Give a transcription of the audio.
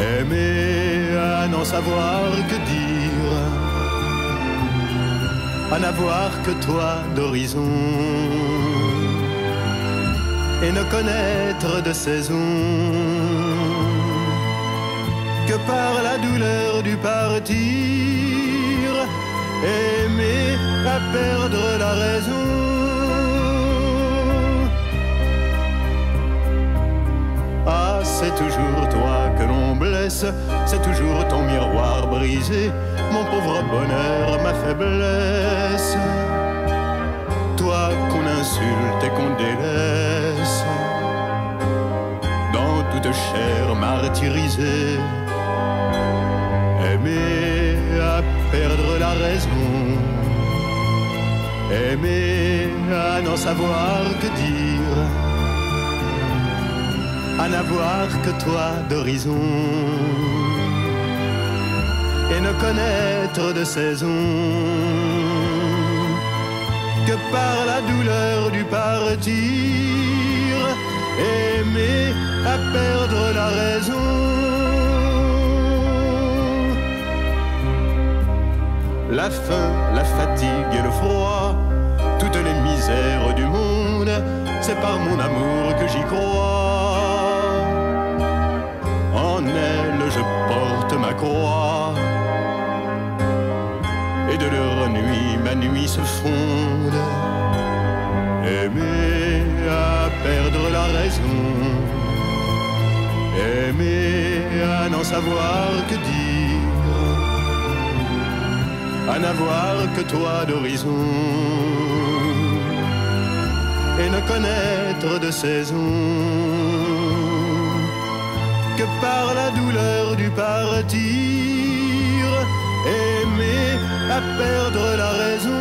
Aimer à n'en savoir que dire, à n'avoir que toi d'horizon, et ne connaître de saison que par la douleur du partir. Aimer à perdre la raison. Ah, c'est toujours toi que l'on blesse, c'est toujours ton miroir brisé, mon pauvre bonheur, ma faiblesse. Toi qu'on insulte et qu'on délaisse, dans toute chair martyrisée. Aimer à perdre la raison, aimer à n'en savoir que dire, à n'avoir que toi d'horizon, et ne connaître de saison que par la douleur du partir. Aimer à perdre la raison. La faim, la fatigue et le froid, toutes les misères du monde, c'est par mon amour que j'y crois. Je porte ma croix, et de leur nuit ma nuit se fonde. Aimer à perdre la raison, aimer à n'en savoir que dire, à n'avoir que toi d'horizon, et ne connaître de saison que par la douleur du partir. Aimer à perdre la raison.